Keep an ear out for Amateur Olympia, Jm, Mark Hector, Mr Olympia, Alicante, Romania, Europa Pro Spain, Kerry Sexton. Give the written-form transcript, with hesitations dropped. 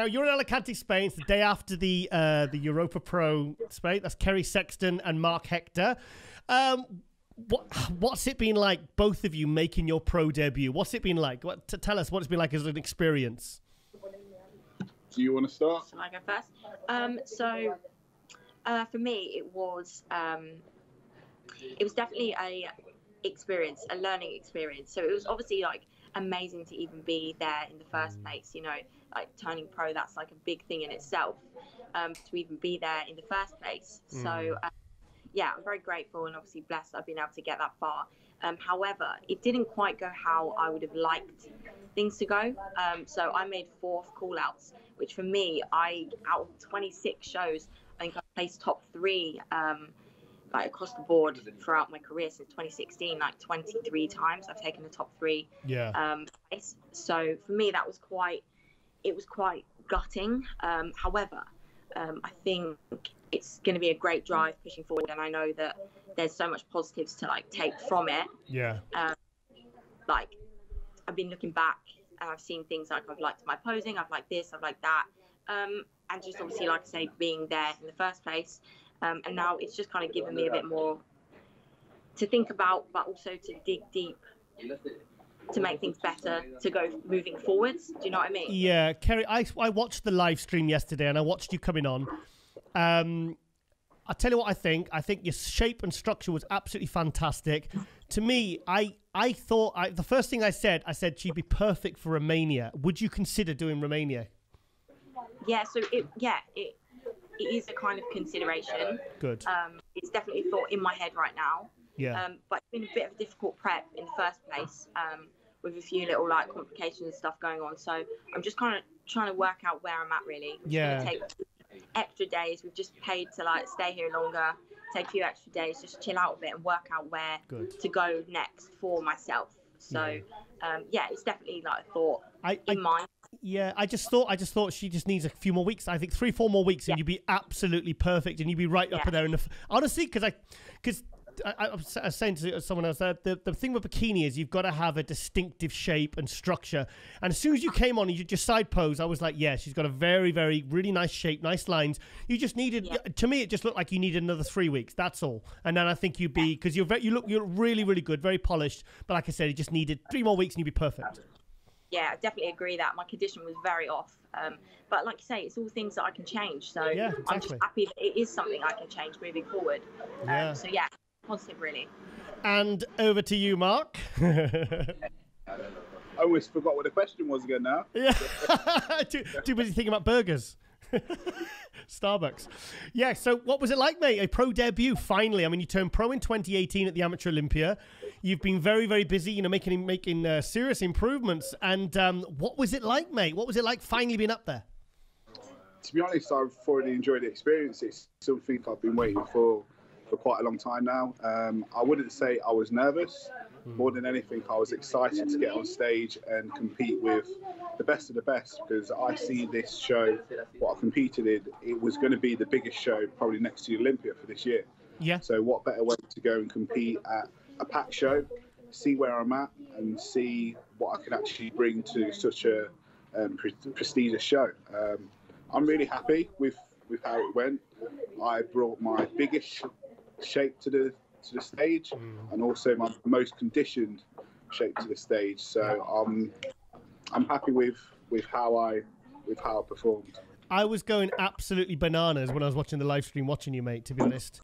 now you're in Alicante, Spain. It's the day after the Europa Pro Spain. That's Kerry Sexton and Mark Hector. What's it been like, both of you making your pro debut? What's it been like? Tell us what it's been like as an experience. Do you want to start? Shall I go first? For me, it was definitely a learning experience. So it was obviously like amazing to even be there in the first place. You know, like turning pro, that's like a big thing in itself. To even be there in the first place. So yeah, I'm very grateful and obviously blessed I've been able to get that far. However, it didn't quite go how I would have liked things to go. So I made 4 call-outs, which for me, out of 26 shows, I think I placed top 3 like across the board throughout my career since 2016. Like 23 times I've taken the top 3 place. So for me, that was quite gutting. However, I think it's going to be a great drive pushing forward, and I know that there's so much positives to like take from it. Yeah. Like I've been looking back and I've seen things like I've liked my posing, I've liked this, I've liked that, and just obviously, like I say, being there in the first place. And now it's just kind of given me a bit more to think about, but also to dig deep to make things better, to go moving forwards. Do you know what I mean? Yeah, Kerry, I watched the live stream yesterday and I watched you coming on. I'll tell you what I think. I think your shape and structure was absolutely fantastic. To me, I thought the first thing I said she'd be perfect for Romania. Would you consider doing Romania? Yeah, so it is a kind of consideration. Good. It's definitely a thought in my head right now. Yeah. But it's been a bit of a difficult prep in the first place, with a few little like complications and stuff going on. So I'm just kind of trying to work out where I'm at, really. I'm just going to take extra days. We've just paid to like stay here longer, take a few extra days, just chill out a bit and work out where to go next for myself. So yeah, it's definitely like a thought in mind. Yeah, I just thought she just needs a few more weeks. I think 3-4 more weeks, and you'd be absolutely perfect, and you'd be right up there. Honestly, because I was saying to someone else that the thing with bikini is you've got to have a distinctive shape and structure. And as soon as you came on and you just side pose, I was like, yeah, she's got a very, very, really nice shape, nice lines. You just needed, to me, it just looked like you needed another 3 weeks. That's all. And then I think you'd be, because you look really, really good, very polished. But like I said, you just needed 3 more weeks and you'd be perfect. Yeah, I definitely agree that my condition was very off. But like you say, it's all things that I can change. So yeah, exactly. I'm just happy that it is something I can change moving forward. So yeah, positive really. And over to you, Mark. I always forgot what the question was again now. Yeah. Too busy thinking about burgers. Starbucks. Yeah, so what was it like, mate? A pro debut, finally. I mean, you turned pro in 2018 at the Amateur Olympia. You've been very, very busy, you know, making serious improvements. And what was it like, mate? What was it like finally being up there? To be honest, I've thoroughly enjoyed the experience. It's something I've been waiting for quite a long time now. I wouldn't say I was nervous. More than anything, I was excited to get on stage and compete with the best of the best, because I see this show, what I competed in, it was going to be the biggest show probably next to the Olympia for this year. Yeah. So what better way to go and compete at a packed show, see where I'm at and see what I can actually bring to such a prestigious show. I'm really happy with how it went. I brought my biggest shape to the stage, and also my most conditioned shape to the stage. So I'm happy with how I performed. I was going absolutely bananas when I was watching the live stream, watching you, mate, to be honest.